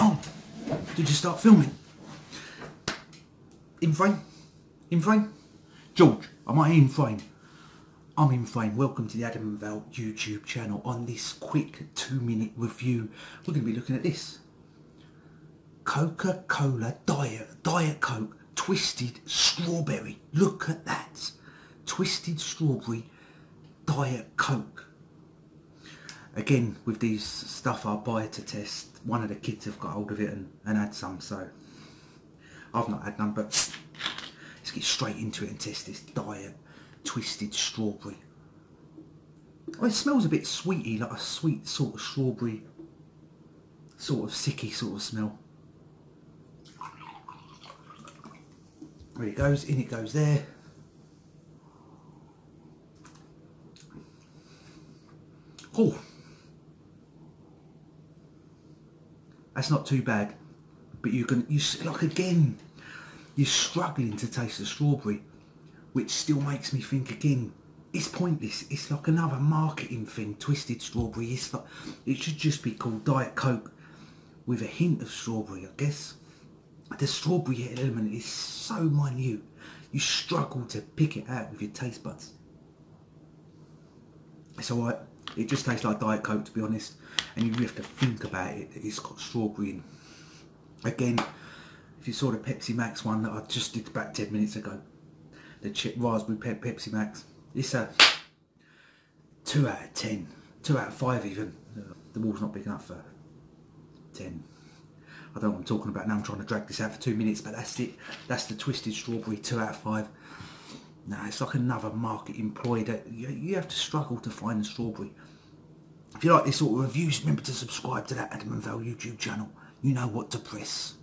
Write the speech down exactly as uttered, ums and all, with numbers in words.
Oh, did you start filming? In frame? In frame? George, am I in frame? I'm in frame. Welcome to the Adam and Val YouTube channel. On this quick two minute review, we're going to be looking at this. Coca-Cola Diet, Diet Coke Twisted Strawberry. Look at that. Twisted Strawberry Diet Coke. Again, with these stuff I buy to test, one of the kids have got hold of it and, and had some, so I've not had none, but let's get straight into it and test this Diet Twisted Strawberry. Oh, it smells a bit sweety, like a sweet sort of strawberry, sort of sicky sort of smell. There it goes, in it goes there. Oh, that's not too bad, but you can, you like again, you're struggling to taste the strawberry, which still makes me think again, it's pointless. It's like another marketing thing, Twisted Strawberry. It's like, it should just be called Diet Coke with a hint of strawberry, I guess. The strawberry element is so minute, you struggle to pick it out with your taste buds. It's alright, it just tastes like Diet Coke, to be honest, and you really have to think about it, that it's got strawberry in. Again, if you saw the Pepsi Max one that I just did about ten minutes ago, the chip raspberry pe Pepsi Max, it's a two out of ten, two out of five even. The wall's not big enough for ten. I don't know what I'm talking about now, I'm trying to drag this out for two minutes, but that's it. That's the Twisted Strawberry, two out of five. Nah, it's like another market employee that you, you have to struggle to find the strawberry. If you like this sort of reviews, remember to subscribe to that Adam and Val YouTube channel. You know what to press.